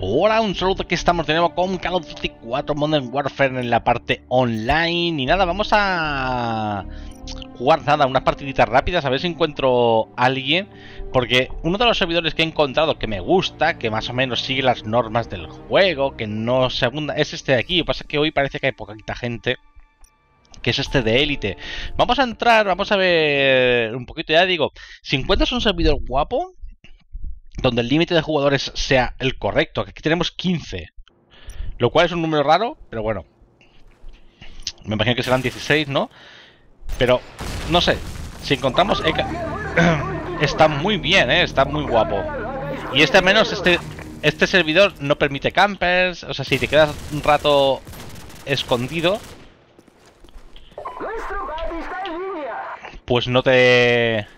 Hola, un saludo, que estamos de nuevo con Call of Duty 4 Modern Warfare en la parte online. Y nada, vamos a jugar unas partiditas rápidas, a ver si encuentro a alguien. Porque uno de los servidores que he encontrado que me gusta, que más o menos sigue las normas del juego, que no se abunda, es este de aquí. Lo que pasa es que hoy parece que hay poquita gente, que es este de élite. Vamos a entrar, vamos a ver un poquito. Ya digo, si encuentras un servidor guapo, donde el límite de jugadores sea el correcto, que aquí tenemos 15, lo cual es un número raro, pero bueno, me imagino que serán 16, ¿no? Pero, no sé, si encontramos... Está muy bien, ¿eh? Está muy guapo. Y este al menos, este servidor no permite campers, o sea, si te quedas un rato escondido, pues no te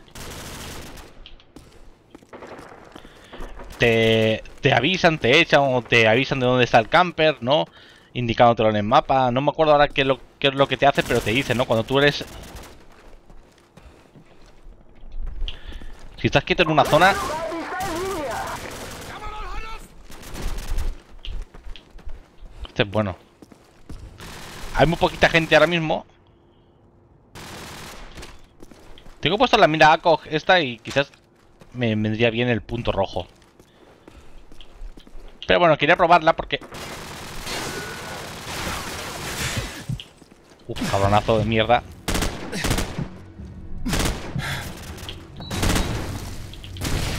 avisan, te echan o te avisan de dónde está el camper, ¿no? Indicándotelo en el mapa. No me acuerdo ahora qué es lo que te hace, pero te dicen, ¿no? Cuando tú eres... Si estás quieto en una zona... Este es bueno. Hay muy poquita gente ahora mismo. Tengo puesto la mira ACOG esta y quizás me vendría bien el punto rojo. Pero bueno, quería probarla porque... Uf, cabronazo de mierda.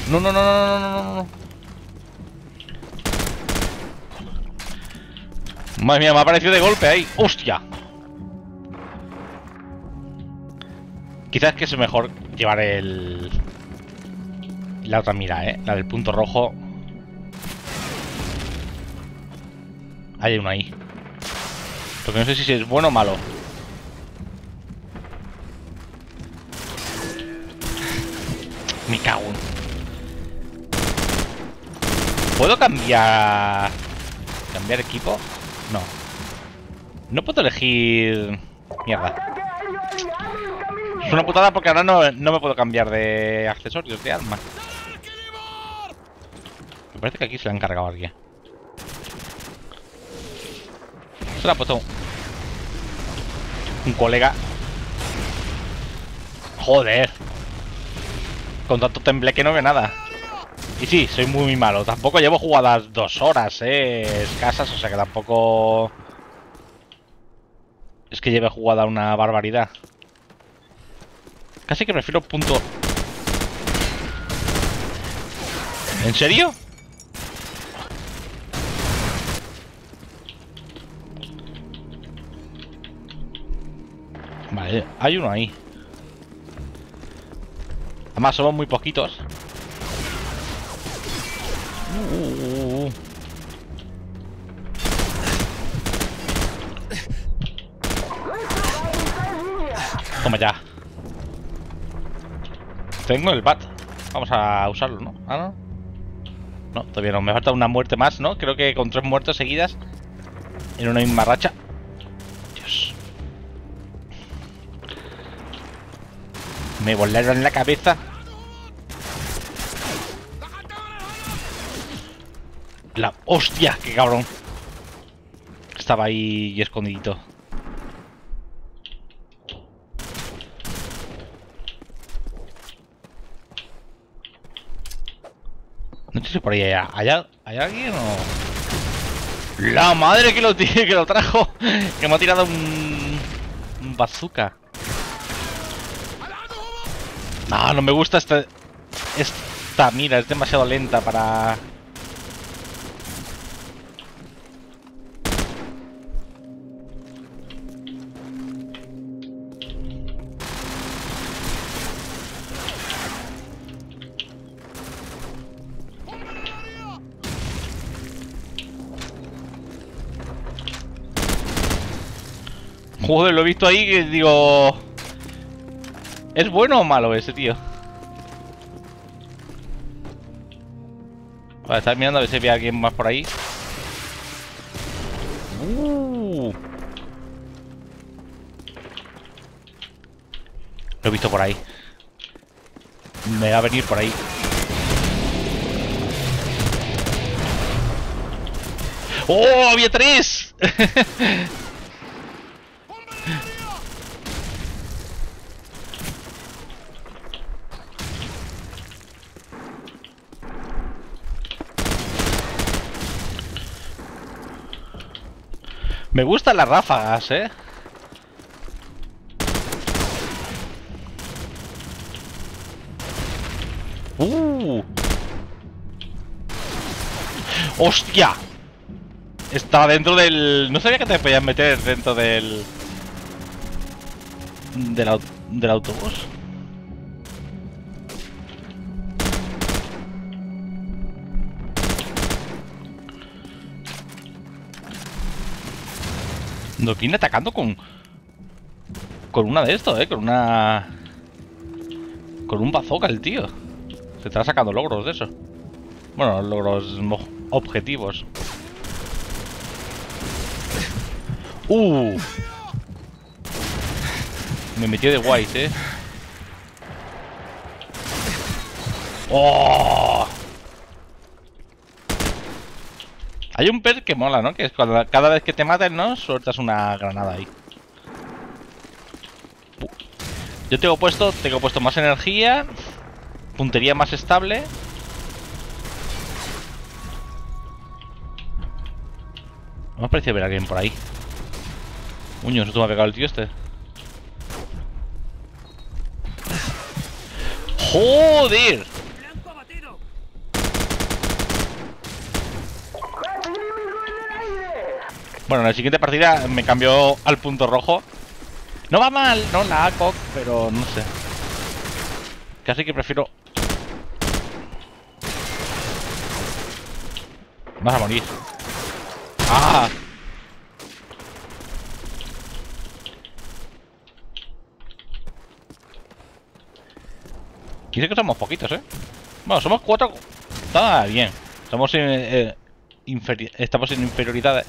No. Madre mía, me ha aparecido de golpe ahí. ¡Hostia! Quizás que es mejor llevar la otra mira, la del punto rojo. Hay uno ahí. Porque no sé si es bueno o malo. Me cago en... ¿Puedo cambiar... equipo? No. No puedo elegir... Mierda. Es una putada porque ahora no me puedo cambiar de accesorios, de armas. Me parece que aquí se la han cargado alguien. Se la ha puesto un colega. Joder. Con tanto temblé que no veo nada. Y sí, soy muy malo. Tampoco llevo jugadas 2 horas, escasas. O sea que tampoco... Es que lleve jugada una barbaridad. Casi que prefiero punto... ¿En serio? Vale, hay uno ahí. Además somos muy poquitos. Toma ya. Tengo el bat. Vamos a usarlo, ¿no? Ah, no. No, todavía no. Me falta una muerte más, ¿no? Creo que con 3 muertes seguidas en una misma racha. Me volaron en la cabeza. La hostia, qué cabrón. Estaba ahí escondidito. No sé si por ahí hay alguien o... La madre que lo trajo. Que me ha tirado un bazooka. No, no me gusta esta mira, es demasiado lenta para... Joder, lo he visto ahí que digo... ¿Es bueno o malo ese tío? Vale, estaba mirando a ver si había alguien más por ahí. Lo he visto por ahí. Me va a venir por ahí. ¡Oh, había tres! Me gustan las ráfagas, eh. ¡Hostia! Estaba dentro del... No sabía que te podías meter dentro del... del autobús. Nos viene atacando con... con una de estos, con una... con un bazooka el tío. Se está sacando logros de eso. Bueno, logros objetivos. Me metió de guays, eh. ¡Oh! Hay un perk que mola, ¿no? Que es cuando cada vez que te maten, ¿no? Sueltas una granada ahí. Yo tengo puesto más energía, puntería más estable. Me ha parecido ver a alguien por ahí. Uño, ¿no te me ha pegado el tío este? ¡Joder! Bueno, en la siguiente partida me cambió al punto rojo. No va mal, no la ACOG, pero no sé. Casi que prefiero... Vas a morir. ¡Ah! Dice que somos poquitos, ¿eh? Bueno, somos 4... Está bien. Estamos en... estamos en inferioridad.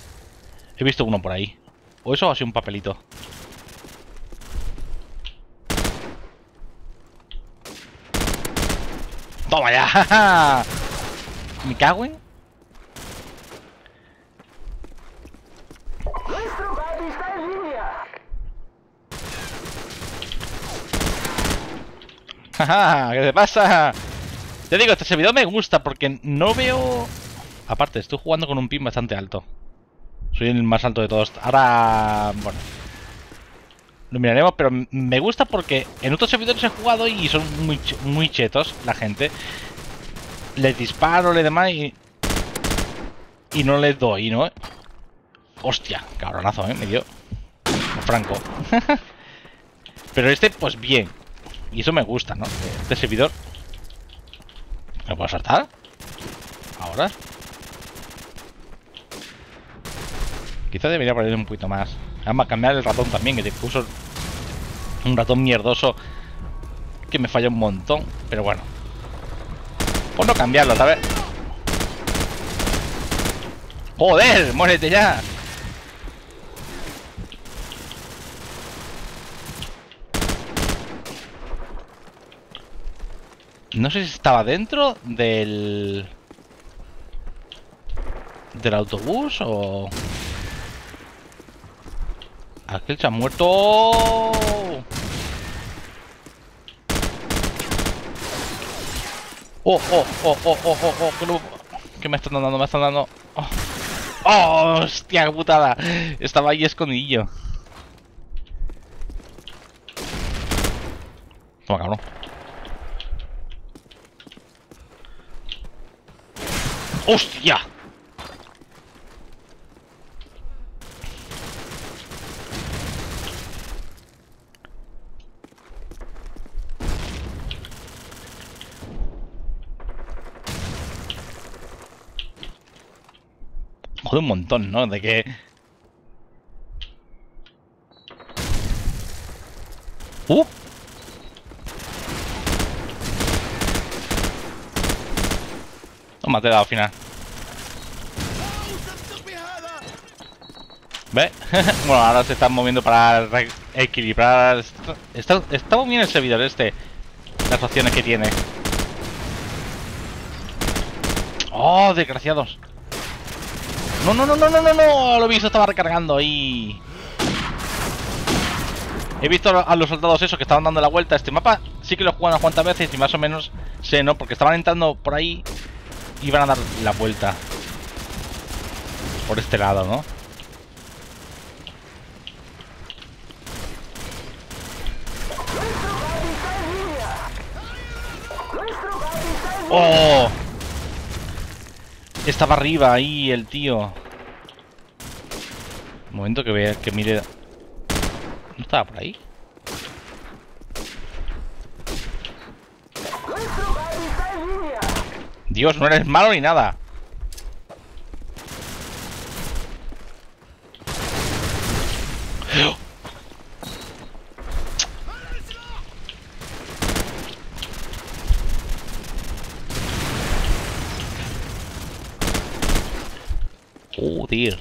He visto uno por ahí. O eso ha sido un papelito. ¡Toma ya! Me cago en... ¿Qué te pasa? Te digo, este servidor me gusta porque no veo... Aparte, estoy jugando con un pin bastante alto. Soy el más alto de todos. Ahora... bueno, lo miraremos, pero me gusta porque en otros servidores he jugado y son muy chetos la gente. Les disparo, les demás y no les doy, ¿no? Hostia, cabronazo, ¿eh? Me dio franco. Pero este, pues bien. Y eso me gusta, ¿no? Este servidor. ¿Me puedo saltar? Ahora. Quizá debería poner un poquito más. Además, cambiar el ratón también, que te puso un ratón mierdoso que me falla un montón. Pero bueno. Por no cambiarlo, ¿sabes? ¡Joder! ¡Muérete ya! No sé si estaba dentro del... del autobús o... Aquel se ha muerto... que me están dando... Oh. ¡Oh! ¡Hostia, qué putada! Estaba ahí escondidillo. Toma, cabrón. ¡Hostia! Joder, un montón, ¿no? De que... ¡Uh! Toma, te he dado al final. ¿Ves? Bueno, ahora se están moviendo para equilibrar. Está muy bien el servidor este. Las opciones que tiene. ¡Oh, desgraciados! No, lo he visto, estaba recargando ahí. He visto a los soldados esos que estaban dando la vuelta a este mapa. Sí que lo juegan unas cuantas veces y más o menos sé, ¿no? Porque estaban entrando por ahí y van a dar la vuelta por este lado, ¿no? ¡Oh! Estaba arriba ahí el tío. Un momento que vea, que mire... ¿No estaba por ahí? Dios, no eres malo ni nada. Joder.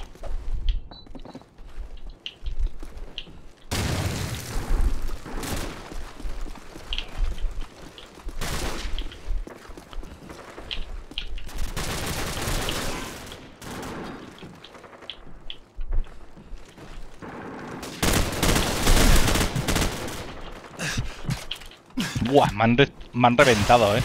Buah, me han reventado, eh.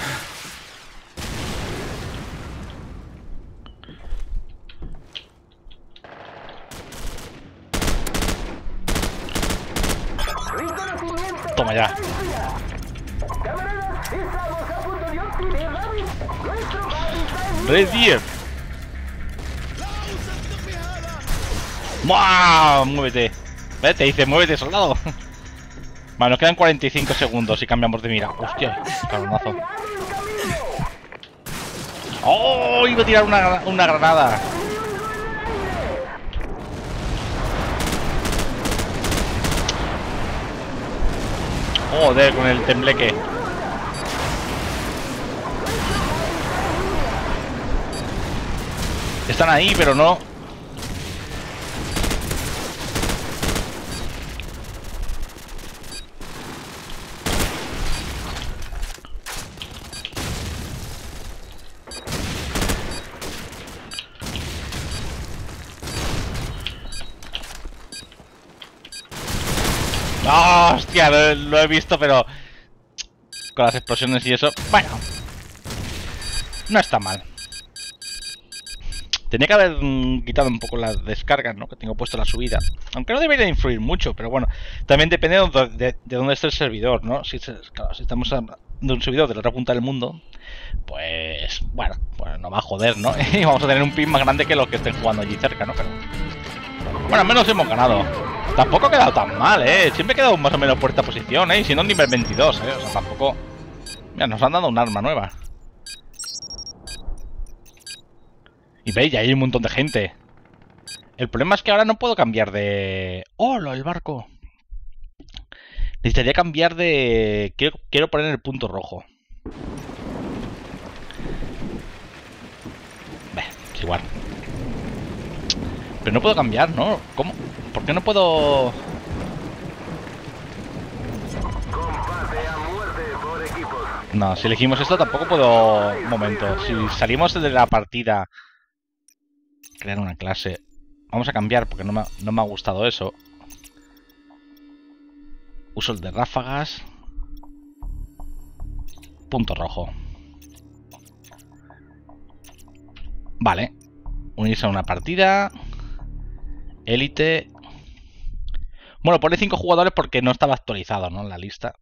Toma ya. Red 10. ¡Buah! Muévete. Vete, dice, muévete, soldado. Vale, nos quedan 45 segundos y cambiamos de mira. Hostia, cabronazo. ¡Oh! Iba a tirar una granada. Joder, con el tembleque. Están ahí, pero no. Oh, hostia, lo he visto, pero con las explosiones y eso, bueno, no está mal. Tenía que haber quitado un poco las descargas, ¿no? Que tengo puesto la subida, aunque no debería influir mucho, pero bueno, también depende de dónde esté el servidor, ¿no? Claro, si estamos de un servidor de la otra punta del mundo, pues bueno, no va a joder, ¿no? Y vamos a tener un ping más grande que los que estén jugando allí cerca, ¿no? Pero bueno, al menos hemos ganado. Tampoco he quedado tan mal, eh. Siempre he quedado más o menos por esta posición, eh. Si no, nivel 22, eh. O sea, tampoco... Mira, nos han dado un arma nueva. Y veis, ya hay un montón de gente. El problema es que ahora no puedo cambiar de... ¡Oh, el barco! Necesitaría cambiar de... Quiero poner el punto rojo. Es igual. Pero no puedo cambiar, ¿no? ¿Cómo? ¿Por qué no puedo...? No, si elegimos esto tampoco puedo... Un momento, si salimos de la partida... Crear una clase... Vamos a cambiar porque no me ha gustado eso. Uso el de ráfagas... Punto rojo. Vale. Unirse a una partida... Élite... Bueno, pone 5 jugadores porque no estaba actualizado, ¿no? En la lista.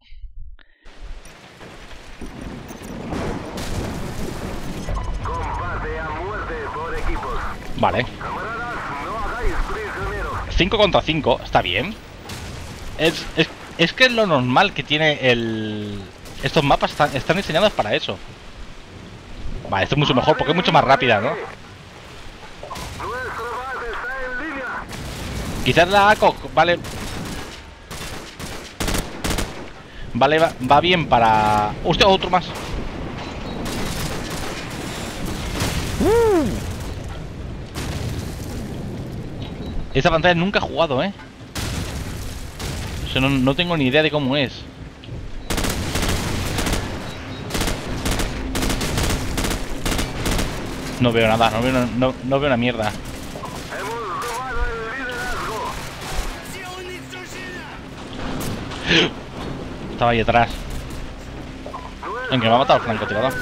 Combate a muerte por equipos. Vale. Camaradas, no hagáis prisioneros. 5 contra 5, está bien. Es que es lo normal que tiene el... Estos mapas están diseñados para eso. Vale, esto es mucho mejor porque es mucho más rápida, ¿no? Quizás la ACOG, vale. Vale, va bien para... ¡Hostia, otro más! Esta pantalla nunca he jugado, ¿eh? O sea, no tengo ni idea de cómo es. No veo nada, no veo una mierda. Estaba ahí atrás. Aunque me ha matado el francotirador.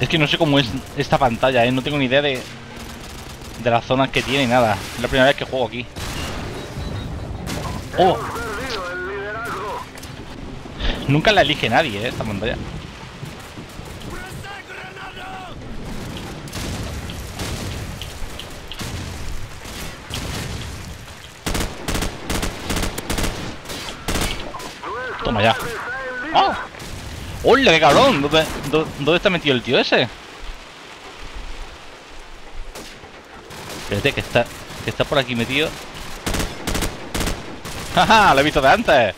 Es que no sé cómo es esta pantalla, no tengo ni idea de las zonas que tiene, nada. Es la primera vez que juego aquí. ¡Oh! Nunca la elige nadie, esta pantalla. Toma ya. ¡Oh! ¡Hola, qué cabrón! ¿Dónde está metido el tío ese? Espérate, que está por aquí metido. ¡Jaja! ¡Lo he visto de antes!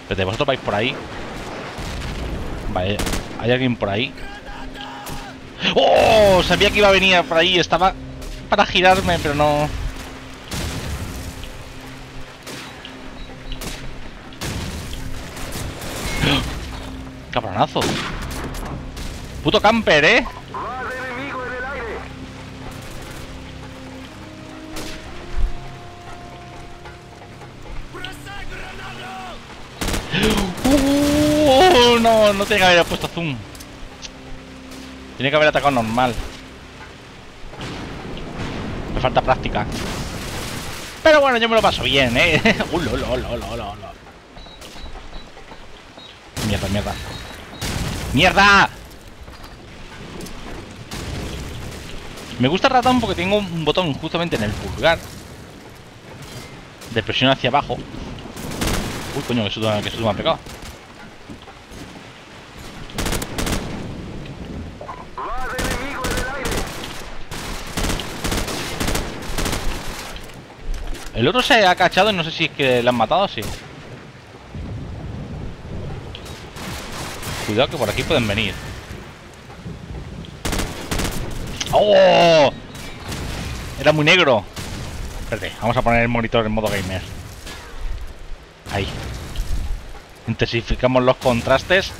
Espérate, vosotros vais por ahí. Vale, hay alguien por ahí. ¡Oh! Sabía que iba a venir por ahí. Estaba para girarme, pero no. Cabronazo. Puto camper, ¿eh? No, no tiene que haber puesto zoom. Tiene que haber atacado normal. Me falta práctica. Pero bueno, yo me lo paso bien, ¿eh? Mierda, mierda. ¡Mierda! Me gusta el ratón porque tengo un botón justamente en el pulgar de presión hacia abajo. Uy, coño, que susto me ha pegado. El otro se ha cachado y no sé si es que le han matado o sí. Cuidado que por aquí pueden venir. ¡Oh! Era muy negro. Espérate, vamos a poner el monitor en modo gamer. Ahí. Intensificamos los contrastes.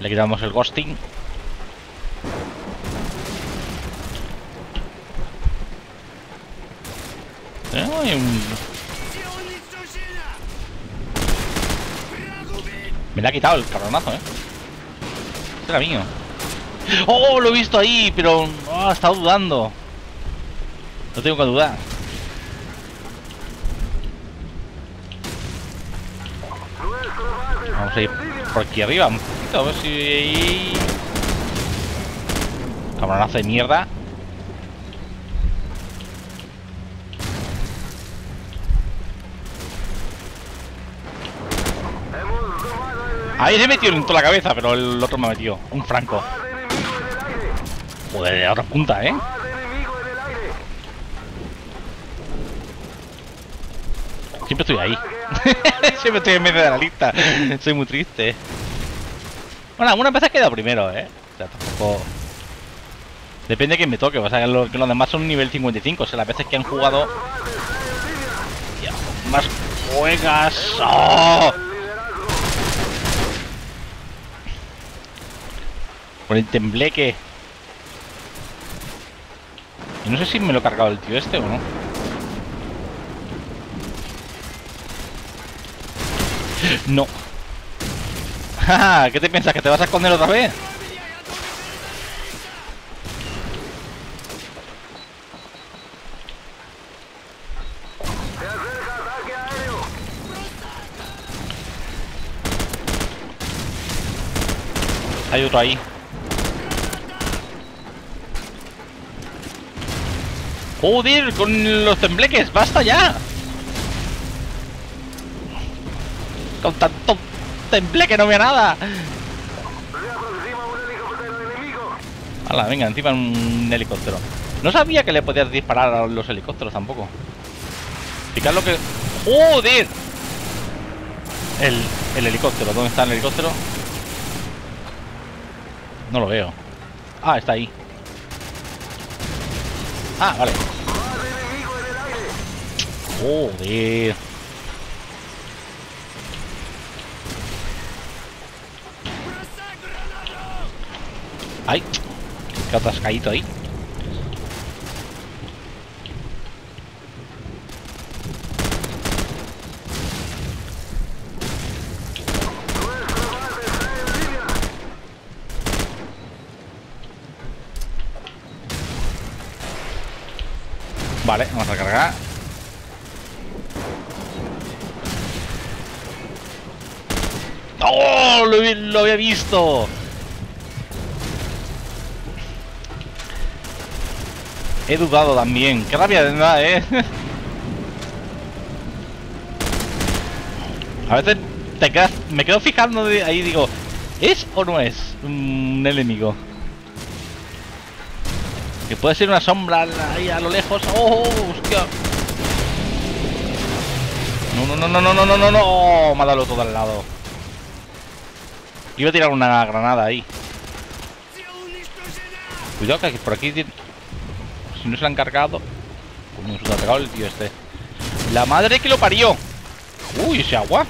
Le quitamos el ghosting. Me la ha quitado el cabronazo, ¿eh? Este era mío. ¡Oh! Lo he visto ahí, pero... Oh, estaba dudando. No tengo que dudar. Vamos a ir por aquí arriba un poquito, a ver si... Cabronazo de mierda. Ahí se metió en toda la cabeza, pero el otro me metió. Un franco. Joder, de la otra punta, ¿eh? Siempre estoy ahí. Siempre estoy en medio de la lista. Soy muy triste. Bueno, algunas veces he quedado primero, ¿eh? O sea, tampoco... Depende de quién me toque. O sea, que los demás son nivel 55. O sea, las veces que han jugado... Hostia, más juegas... ¡Oh! Por el tembleque. Y no sé si me lo ha cargado el tío este o no. No. ¿Qué te piensas? ¿Que te vas a esconder otra vez? Hay otro ahí. ¡Joder! ¡Con los tembleques! ¡Basta ya! ¡Con tanto tembleque no veo nada! ¡Hala! Venga, encima un helicóptero. No sabía que le podías disparar a los helicópteros tampoco. Fijar lo que... ¡Joder! El helicóptero. ¿Dónde está el helicóptero? No lo veo. Ah, está ahí. Ah, vale. Joder. Ay, qué atascadito ahí. Vale, vamos a recargar. ¡Oh! Lo había visto. He dudado también. ¡Qué rabia de nada, eh! A veces te quedas, me quedo fijando de ahí y digo, ¿es o no es un enemigo? Que puede ser una sombra ahí a lo lejos. ¡Oh, hostia! No. Me ha dado todo al lado. Iba a tirar una granada ahí. Cuidado que por aquí... Si no se la han cargado... Coño, se ha atacado el tío este. ¡La madre que lo parió! ¡Uy, ese agua!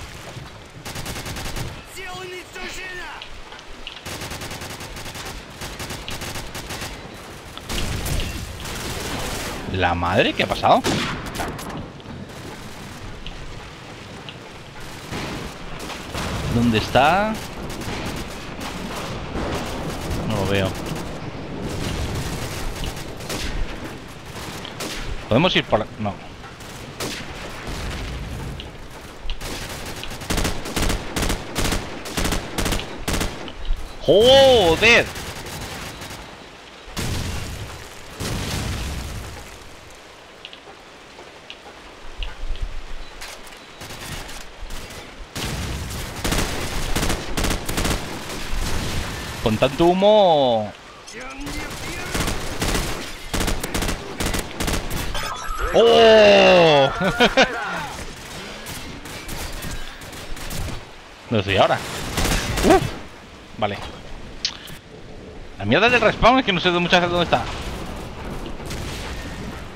¡La madre! ¿Qué ha pasado? ¿Dónde está? No lo veo. ¿Podemos ir por...? No. ¡Joder! Con tanto humo... ¡Oh! No estoy ahora. Vale. La mierda del respawn es que no sé muchas veces dónde está.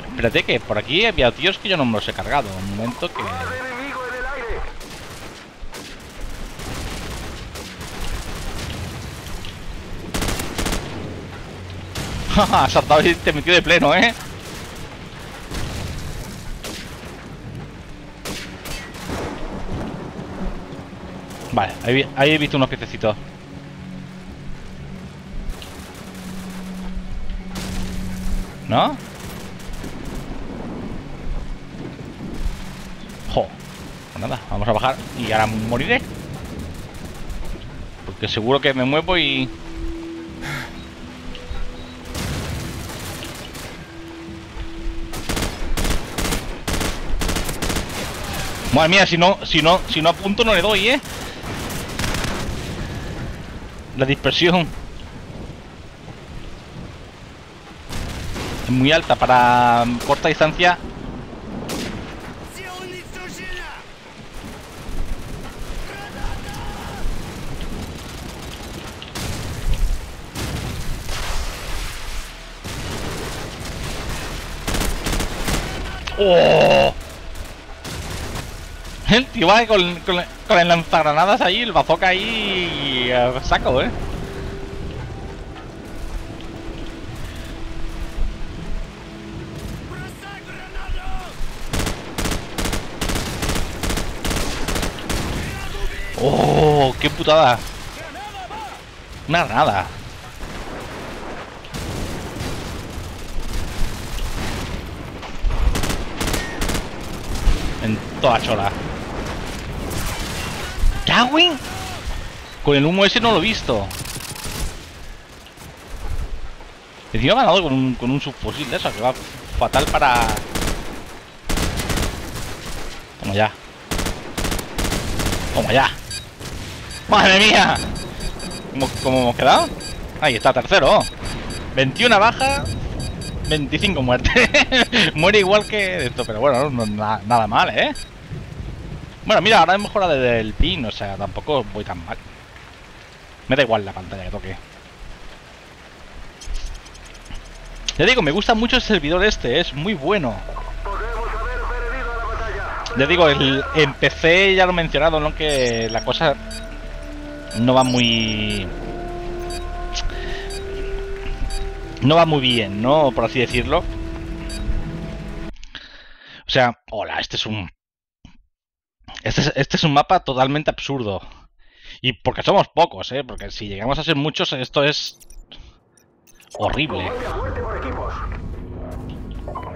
Espérate, que por aquí había tíos que yo no me los he cargado. Un momento que... ¡Ja! Saltado y te metió de pleno, ¿eh? Vale, ahí he visto unos piececitos. ¿No? ¡Jo! Pues nada, vamos a bajar y ahora moriré. Porque seguro que me muevo y... Madre mía, si no apunto no le doy, ¿eh? La dispersión es muy alta para corta distancia. ¡Oh! El tío va con el lanzagranadas ahí, el bazooka ahí, saco, ¿eh? ¡Oh! ¡Qué putada! Una granada. En toda chola. ¿Cagüín? Con el humo ese no lo he visto. El tío ha ganado con un subfusil de eso, que va fatal para... Toma ya. Toma ya. ¡Madre mía! ¿Cómo hemos quedado? Ahí está, tercero. 21 baja, 25 muertes. Muere igual que esto, pero bueno, nada mal, ¿eh? Bueno, mira, ahora he mejorado desde el pin, o sea, tampoco voy tan mal. Me da igual la pantalla que toque. Ya digo, me gusta mucho el servidor este, es muy bueno. Ya digo, en PC ya lo he mencionado, ¿no? Que la cosa no va muy... No va muy bien, ¿no? Por así decirlo. O sea, hola, este es un... Este es un mapa totalmente absurdo. Y porque somos pocos, ¿eh? Porque si llegamos a ser muchos, esto es... horrible.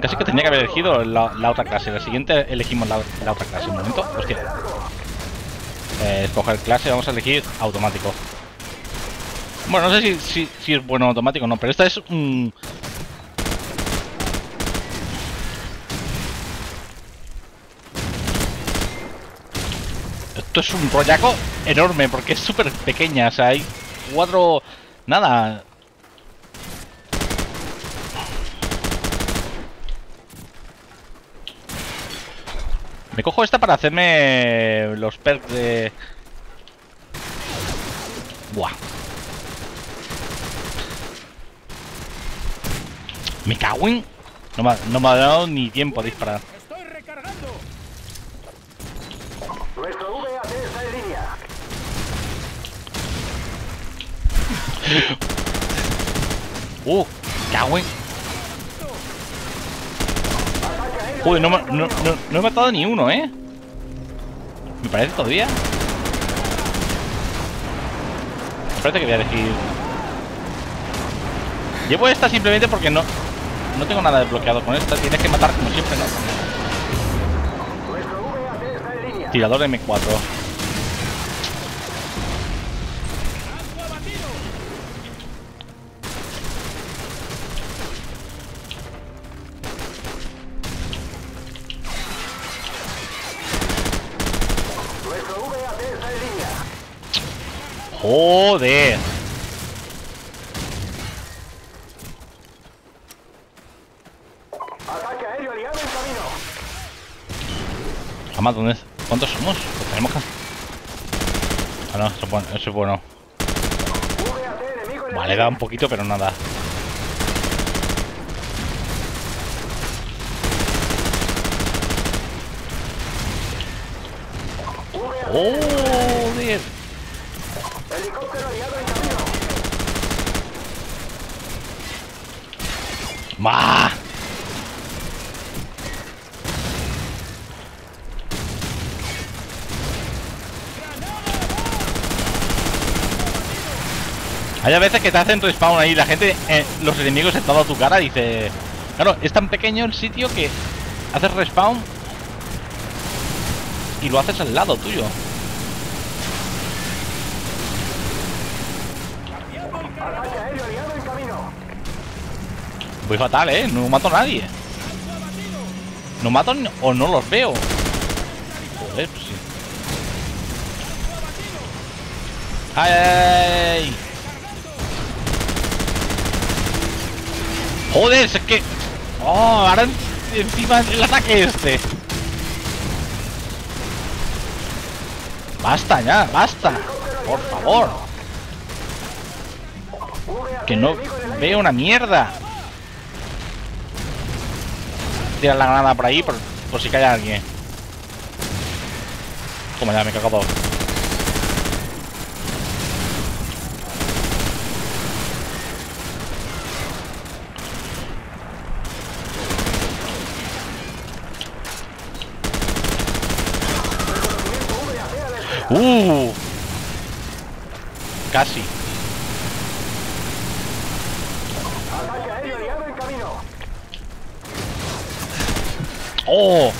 Casi que tenía que haber elegido la otra clase. La siguiente elegimos la otra clase. Un momento, hostia. Escoger clase, vamos a elegir automático. Bueno, no sé si es bueno automático o no, pero esta es un... Esto es un rollaco enorme porque es súper pequeña, o sea, hay cuatro... Nada. Me cojo esta para hacerme los perks de... Buah. Me cago en... No me ha dado ni tiempo a disparar. Estoy recargando. Nuestro VAT está en línea. Cago en... Joder, no he matado ni uno, ¿eh? Me parece todavía. Me parece que voy a elegir... Llevo esta simplemente porque no tengo nada desbloqueado con esta. Tienes que matar como siempre, ¿no? Tirador de M4. Joder. Ataque aéreo aliado en camino. Jamás, ¿dónde es? ¿Cuántos somos? ¿Lo tenemos acá? Ah, no, eso es bueno. Vale, da un poquito, pero nada. Joder. Helicóptero aliado en camino. ¡Bah! Hay a veces que te hacen respawn ahí, la gente, los enemigos sentados a tu cara, dice... Claro, es tan pequeño el sitio que haces respawn y lo haces al lado tuyo. Voy fatal, ¿eh? No mato a nadie. No mato o no los veo. Joder, pues sí. ¡Ay, ay! Joder, es que... ¡Oh! Ahora encima el ataque este. Basta ya, basta. Por favor. Que no veo una mierda. Tirar la granada por ahí por si cae alguien. Como ya me he cagado. Casi. ¡Oh!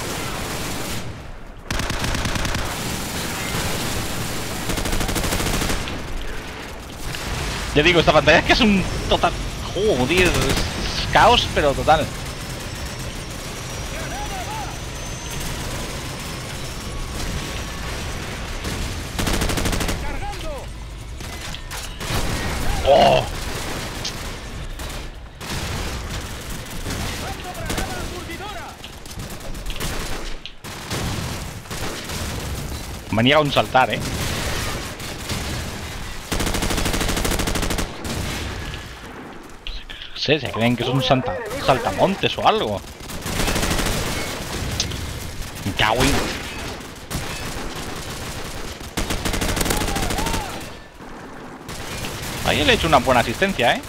Ya digo, esta pantalla es que es un total... ¡Joder! Es caos, pero total. ¡Oh! Me niega un saltar, ¿eh? No sé, se creen que es un saltamontes o algo. Me cago en... Ahí le he hecho una buena asistencia, ¿eh?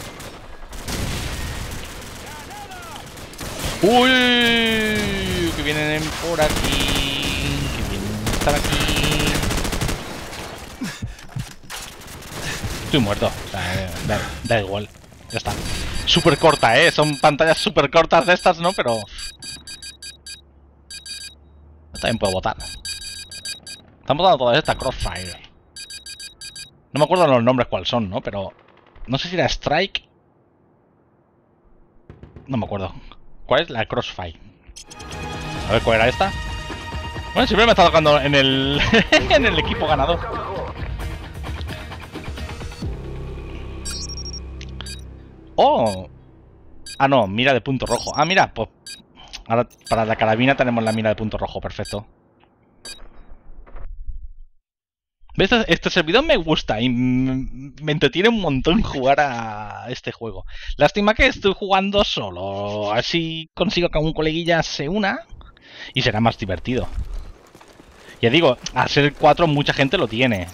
¡Uy! Que vienen por aquí. Que vienen por aquí. Estoy muerto. Da igual. Ya está. Súper corta, ¿eh? Son pantallas súper cortas de estas, ¿no? Pero... También puedo votar. Están votando todas estas Crossfire. No me acuerdo los nombres cuáles son, ¿no? Pero no sé si era Strike. No me acuerdo. ¿Cuál es la Crossfire? A ver, ¿cuál era esta? Bueno, siempre me está tocando en el en el equipo ganador. ¡Oh! Ah, no, mira de punto rojo. Ah, mira, pues ahora para la carabina tenemos la mira de punto rojo, perfecto. ¿Ves? Este servidor me gusta y me entretiene un montón jugar a este juego. Lástima que estoy jugando solo. Así consigo que un coleguilla se una y será más divertido. Ya digo, al ser 4 mucha gente lo tiene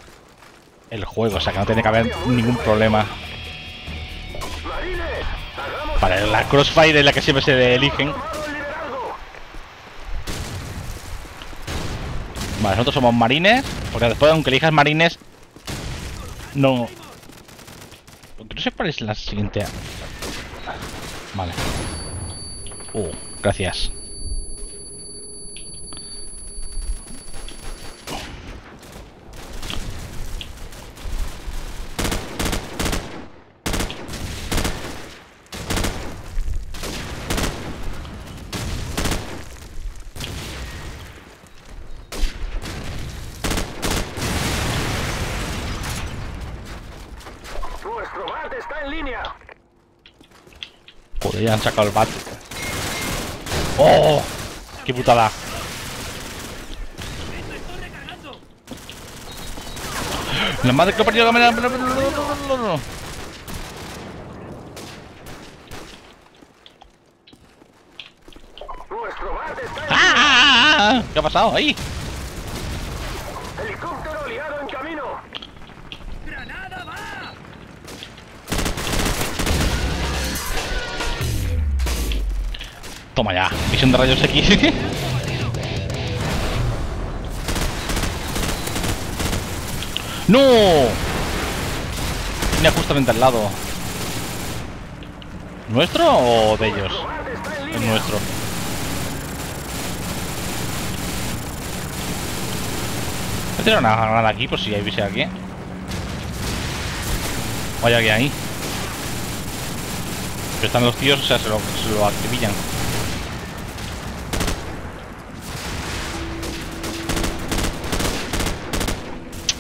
el juego, o sea que no tiene que haber ningún problema. Para la Crossfire es la que siempre se eligen. Vale, nosotros somos marines, porque después aunque elijas marines, no... No sé cuál es la siguiente... Vale. Gracias. Ya han sacado el bat. ¡Oh! ¡Qué putada! ¡La madre que lo perdió! ¡No! ¡Ah! ¿Qué ha pasado ahí? ¡Helicóptero aliado en camino! ¡Granada va! Toma ya, visión de rayos X. ¡No! Tenía justamente al lado. ¿Nuestro o de ellos? El nuestro. Voy a tirar una granada aquí por si hay visa aquí. Vaya que ahí. Pero están los tíos, o sea, se lo acribillan.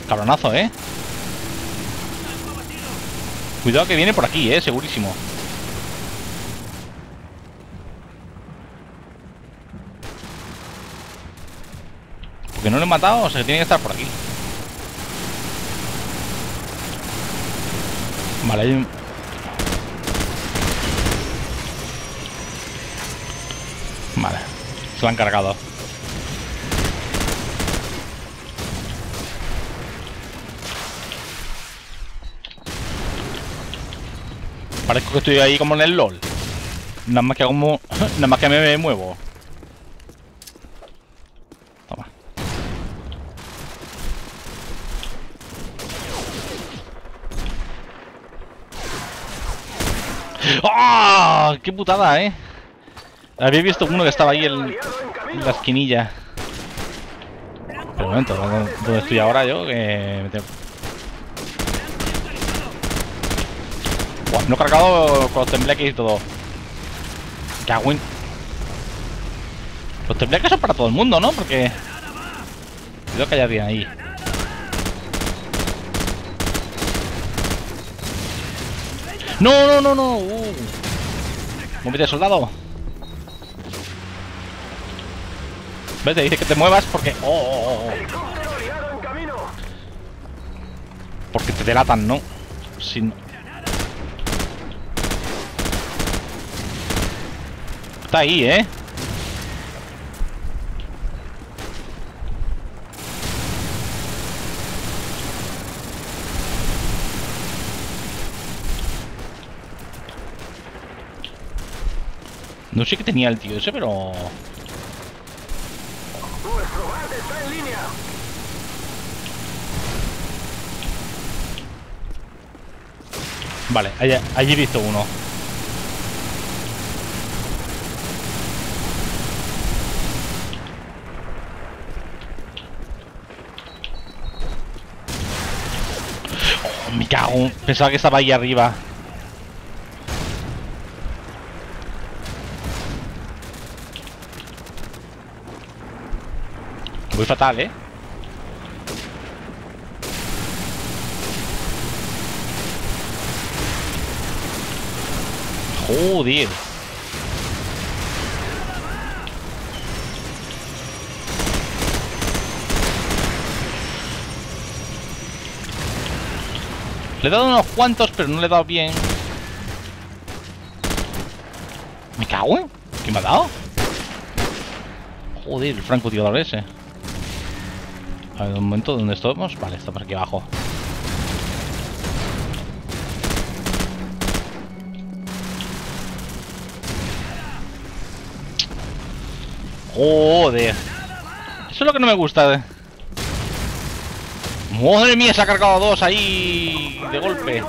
Cabronazo, ¿eh? Cuidado que viene por aquí, ¿eh? Segurísimo. Porque no lo he matado, o sea que tiene que estar por aquí. Vale, hay un... Vale, se lo han cargado. Parezco que estoy ahí como en el LOL. Nada más que me muevo. Toma. ¡Ah! ¡Oh! ¡Qué putada, eh! Había visto uno que estaba ahí en la esquinilla. Pero un momento, ¿dónde estoy ahora yo? Que me tengo... Buah, no he cargado con los tembleques y todo. Cagüín. Los tembleques son para todo el mundo, ¿no? Porque... Cuidado que haya bien ahí. ¡No! ¡Muévete, soldado! ¿Ves? Te dice que te muevas porque... Porque te delatan, ¿no? Sin... Está ahí, ¿eh? No sé qué tenía el tío ese, pero... Nuestro bat está en línea. Vale, allí he visto uno. Me cago. Pensaba que estaba ahí arriba. Voy fatal, ¿eh? Joder. Le he dado unos cuantos, pero no le he dado bien. Me cago, ¿eh? ¿Qué me ha dado? Joder, el francotirador ese. A ver, un momento, ¿dónde estamos? Vale, está por aquí abajo. Joder. Eso es lo que no me gusta, ¿eh? Madre mía, se ha cargado a dos ahí de golpe.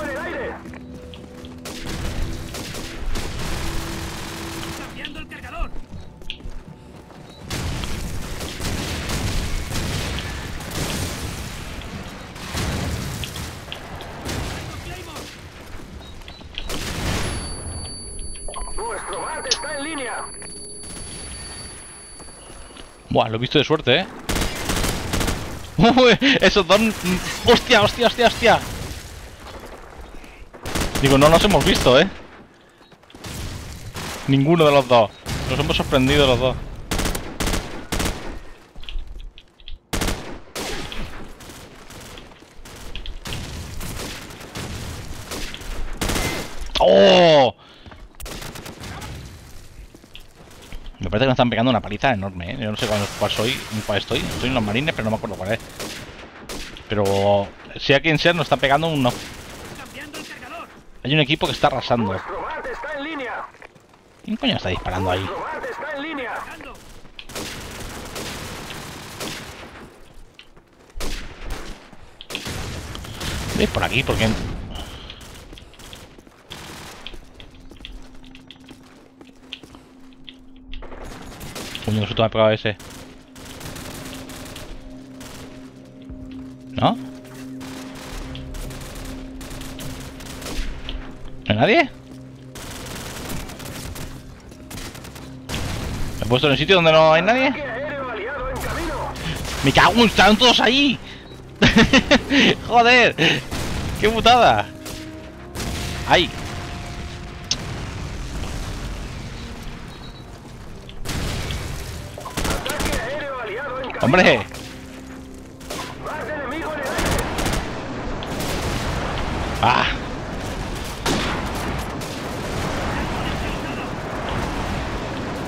Nuestro bar está en línea. Buah, lo he visto de suerte, ¿eh? Esos dos... ¡Hostia, hostia, hostia, hostia! Digo, no nos hemos visto, ¿eh? Ninguno de los dos. Nos hemos sorprendido los dos. ¡Oh! Me parece que me están pegando una paliza enorme, ¿eh? Yo no sé cuál soy, cuál estoy. Estoy en los marines, pero no me acuerdo cuál es. Pero sea quien sea, nos están pegando unos... Hay un equipo que está arrasando. ¿Quién coño está disparando ahí? ¿Veis por aquí? Porque... Coño, eso te ha pegado ese. ¿No? ¿No hay nadie? ¿Me he puesto en un sitio donde no hay nadie? ¡Me cago! ¡Están todos ahí! ¡Joder! ¡Qué putada! ¡Ay! ¡Hombre! ¡Ah!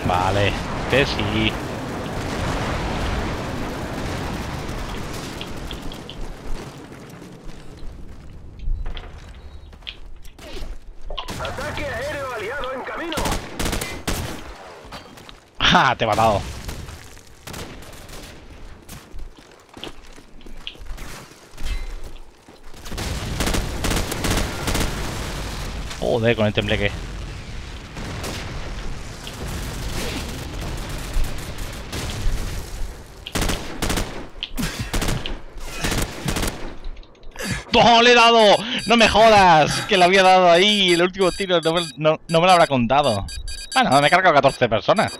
Vale, este sí. ¡Ataque aéreo aliado en camino! ¡Ah! Te he matado. Joder, con el tembleque. ¡Oh, le he dado! ¡No me jodas! Que le había dado ahí el último tiro. No me lo habrá contado. Bueno, me he cargado 14 personas.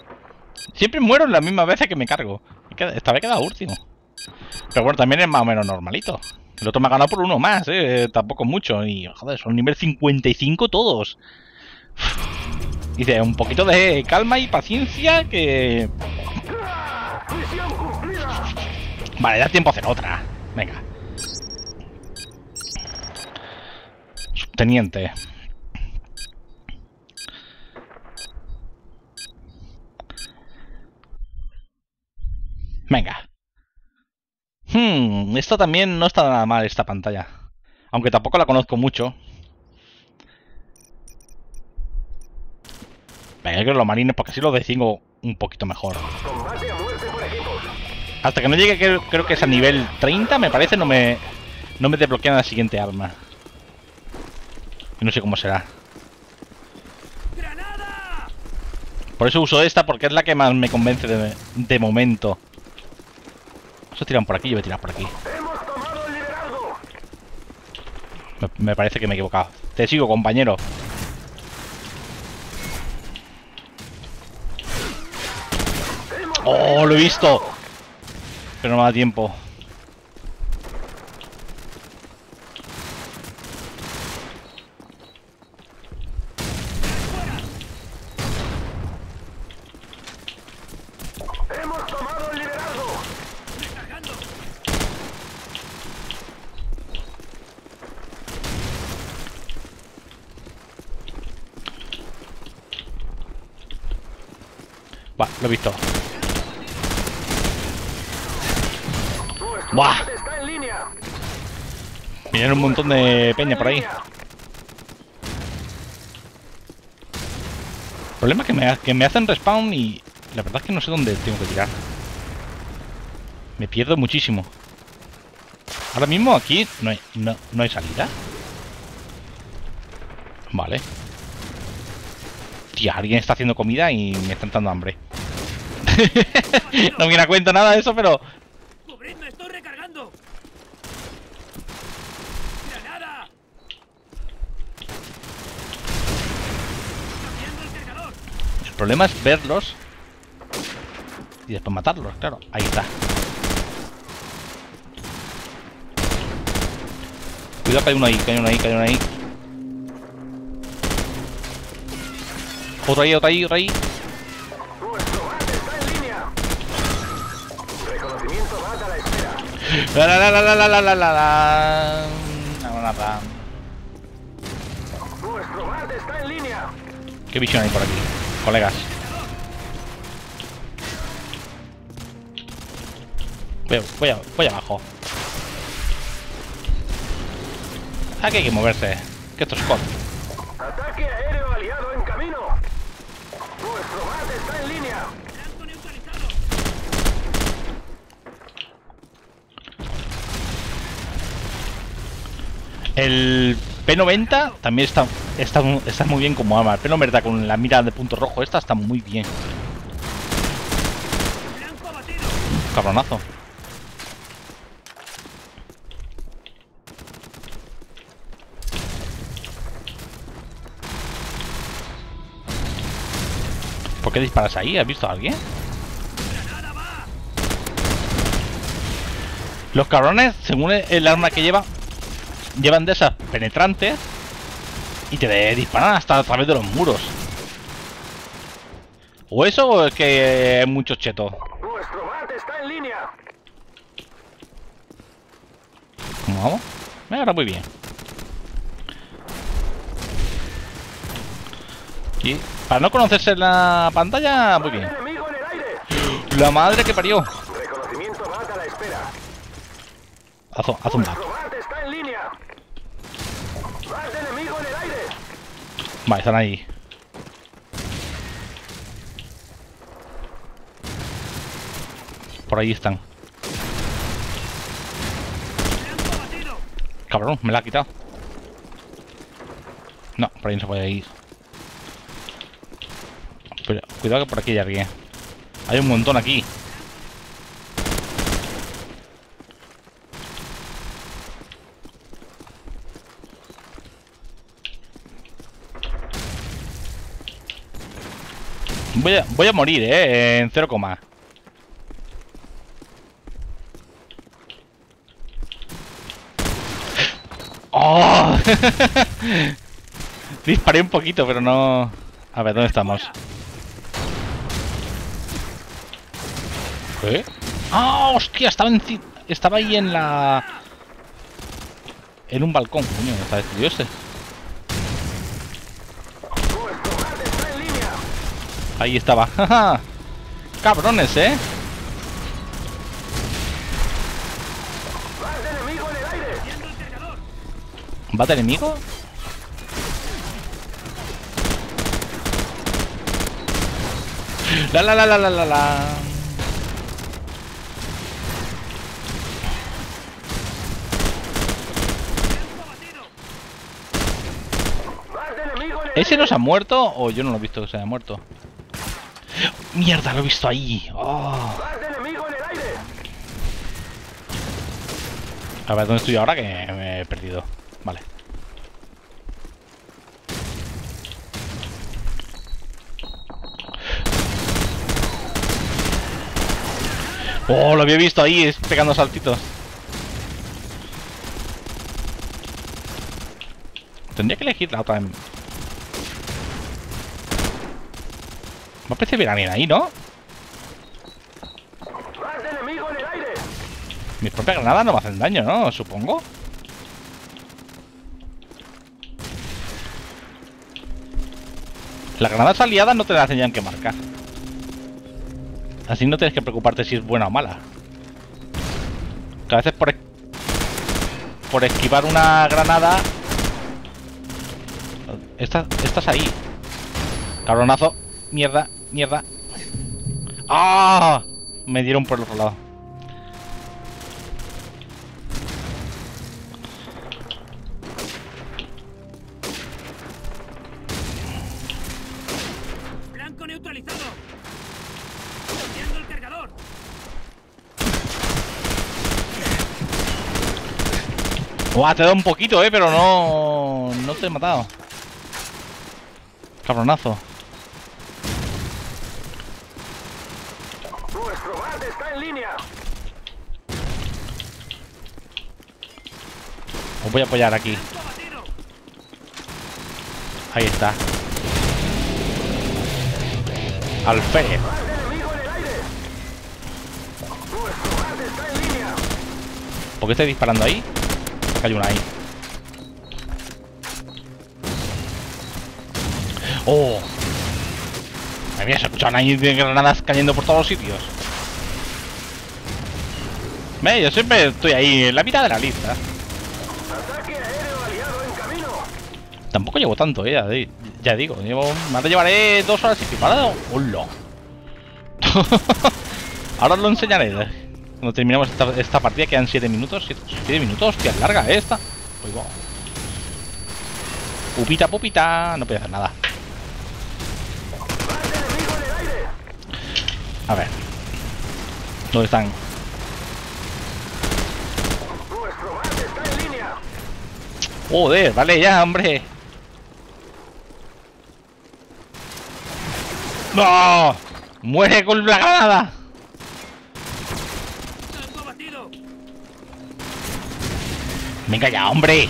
Siempre muero las mismas veces que me cargo. Esta vez he quedado último. Pero bueno, también es más o menos normalito. El otro me ha ganado por uno más, tampoco mucho. Y joder, son nivel 55 todos. Dice, un poquito de calma y paciencia que... Vale, da tiempo a hacer otra. Venga. Subteniente. Venga. Esta también no está nada mal, esta pantalla. Aunque tampoco la conozco mucho. Venga, yo creo que los marines, porque así los distingo un poquito mejor. Hasta que no llegue, creo que es a nivel 30, me parece, no me desbloquean la siguiente arma. Y no sé cómo será. Por eso uso esta, porque es la que más me convence de momento. Tiran por aquí, yo voy a tirar por aquí. Me parece que me he equivocado. Te sigo, compañero. ¡Oh, lo he visto! Pero no me da tiempo. Va, lo he visto. ¡Buah! Vienen un montón de peña por ahí. El problema es que me hacen respawn y la verdad es que no sé dónde tengo que tirar. Me pierdo muchísimo. Ahora mismo aquí no hay salida. Vale. Tía, alguien está haciendo comida y me están dando hambre. No me da cuenta nada de eso, pero... ¡Me estoy recargando! ¡Granada! El problema es verlos y después matarlos, claro. Ahí está. Cuidado que hay uno ahí, que hay uno ahí, que hay uno ahí. Otro ahí, otro ahí, otro ahí. La. Nuestro bate está en línea. ¿Qué visión hay por aquí, colegas? Voy abajo. Aquí hay que moverse. Que esto es hot. Ataque aéreo aliado en camino. Nuestro bate está en línea. El P90 también está muy bien como arma. El P90 con la mira de punto rojo esta está muy bien. Cabronazo. ¿Por qué disparas ahí? ¿Has visto a alguien? Los cabrones, según el arma que lleva... Llevan de esas penetrantes y te disparan hasta a través de los muros. O eso, o es que hay mucho cheto. Nuestro bate está en línea. ¿Cómo vamos? Me agarra muy bien. Y para no conocerse en la pantalla, muy bien. La madre que parió. Reconocimiento bate a la espera. Haz un bate. Vale, están ahí. Por ahí están. Cabrón, me la ha quitado. No, por ahí no se puede ir. Pero cuidado que por aquí hay alguien. Hay un montón aquí. Voy a morir, en 0,. ¡Oh! Disparé un poquito, pero no... A ver, ¿dónde estamos? ¿Qué? ¡Ah, hostia! Estaba ahí en la... En un balcón, coño, ¿dónde está destruido este? Ahí estaba, jaja. Cabrones, ¿Bate enemigo? La. ¿Ese no se ha muerto? O yo no lo he visto que se haya muerto. Mierda, lo he visto ahí. Oh. A ver, ¿dónde estoy ahora? Que me he perdido. Vale. Oh, lo había visto ahí, es pegando saltitos. Tendría que elegir la otra. Me parece ver a alguien ahí, ¿no? Mis propias granadas no me hacen daño, ¿no? Supongo. Las granadas aliadas no te las tenían que marcar. Así no tienes que preocuparte si es buena o mala. Que a veces por esquivar una granada... Estás ahí. Cabronazo. Mierda, mierda. ¡Ah! Me dieron por el otro lado. Blanco neutralizado. Bloqueando el cargador. Buah, te da un poquito, pero no te he matado. Cabronazo. Nuestro bar está en línea. Os voy a apoyar aquí. Ahí está. Alférez. ¿Por qué estáis disparando ahí? Hay una ahí. ¡Oh! Me habías escuchado ahí de granadas cayendo por todos los sitios. Ve, yo siempre estoy ahí, en la mitad de la lista. Ataque aéreo aliado en camino. Tampoco llevo tanto, ya digo. Más te llevaré 2 horas y disparado. ¡Hola! Ahora os lo enseñaré. Cuando terminamos esta partida, quedan 7 minutos. 7 minutos, hostia, larga esta. Pues, wow. Pupita, pupita. No puedo hacer nada. A ver. ¿Dónde están? Nuestro bar está en línea. Joder, vale ya, hombre. ¡No! ¡Muere con la granada! ¡Venga ya, hombre!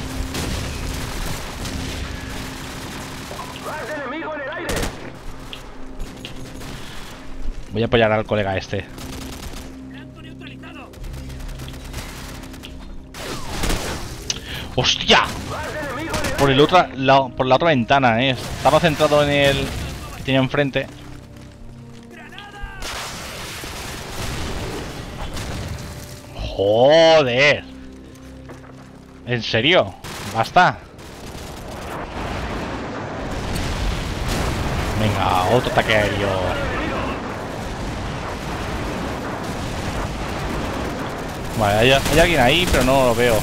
Voy a apoyar al colega este. ¡Hostia! Por el otro lado, por la otra ventana, Estaba centrado en el que tenía enfrente. ¡Joder! ¿En serio? ¡Basta! Venga, otro ataque aéreo. Vale, hay alguien ahí, pero no lo veo.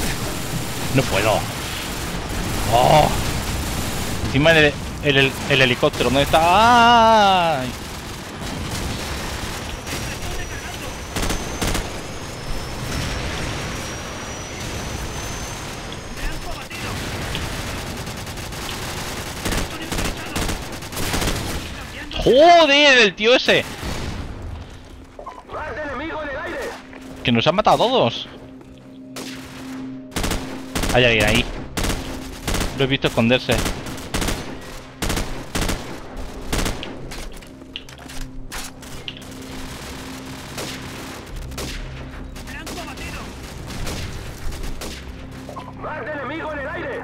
No puedo. ¡Oh! Encima el helicóptero. ¿Dónde está? ¡Ay! ¡Joder! El tío ese. Que nos han matado a todos. Hay alguien ahí. Lo he visto esconderse. Blanco abatido. Más de enemigo en el aire.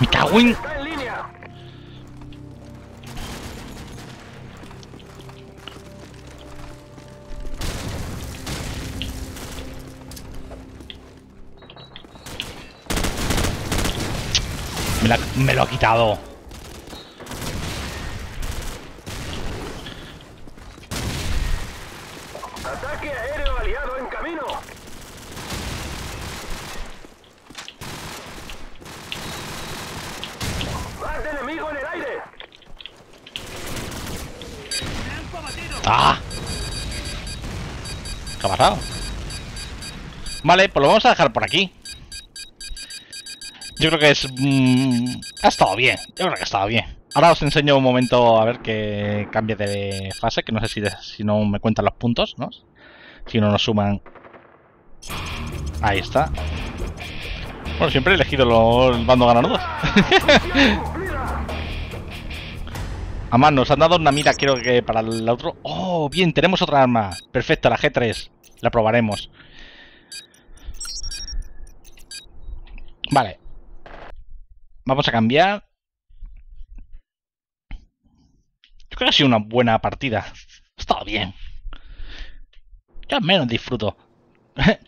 Me cago en... Me lo ha quitado. Ataque aéreo aliado en camino. Más de enemigo en el aire. ¡Ah! ¿Qué ha pasado? Vale, pues lo vamos a dejar por aquí. Yo creo que ha estado bien. Ahora os enseño un momento a ver que cambie de fase, que no sé si no me cuentan los puntos, ¿no? Si no nos suman... Ahí está. Bueno, siempre he elegido el bando ganador. Además, nos han dado una mira, creo que para el otro... ¡Oh, bien! Tenemos otra arma. Perfecta, la G3. La probaremos. Vale. Vamos a cambiar. Yo creo que ha sido una buena partida. Ha estado bien. Yo al menos disfruto.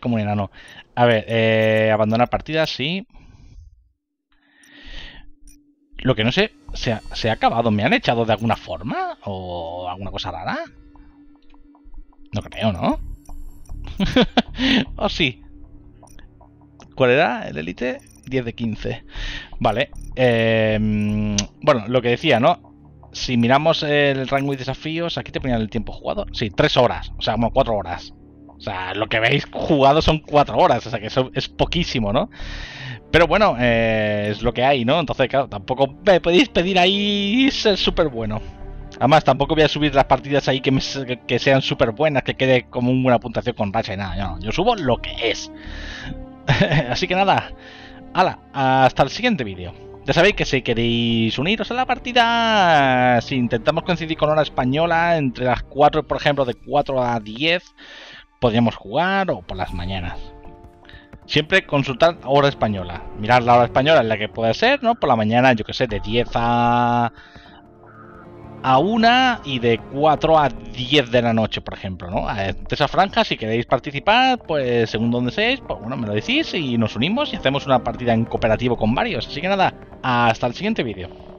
Como un enano. A ver, abandonar partida, sí. Lo que no sé, ¿se ha acabado? ¿Me han echado de alguna forma? ¿O alguna cosa rara? No creo, ¿no? ¿O sí? ¿Cuál era el Elite? 10 de 15. Vale. Bueno, lo que decía, ¿no? Si miramos el rango y desafíos, aquí te ponían el tiempo jugado. Sí, 3 horas. O sea, como 4 horas. O sea, lo que veis jugado son 4 horas. O sea, que eso es poquísimo, ¿no? Pero bueno, es lo que hay, ¿no? Entonces, claro, tampoco me podéis pedir ahí ser súper bueno. Además, tampoco voy a subir las partidas ahí que sean súper buenas, que quede como una puntuación con racha y nada. No, yo subo lo que es. Así que nada, hala, hasta el siguiente vídeo. Ya sabéis que si queréis uniros a la partida, si intentamos coincidir con hora española, entre las 4, por ejemplo, de 4 a 10, podríamos jugar o por las mañanas. Siempre consultad hora española. Mirad la hora española en la que puede ser, ¿no? Por la mañana, yo que sé, de 10 a 1 y de 4 a 10 de la noche, por ejemplo, ¿no? De esa franja, si queréis participar, pues según donde seáis, pues bueno, me lo decís y nos unimos y hacemos una partida en cooperativo con varios. Así que nada, hasta el siguiente vídeo.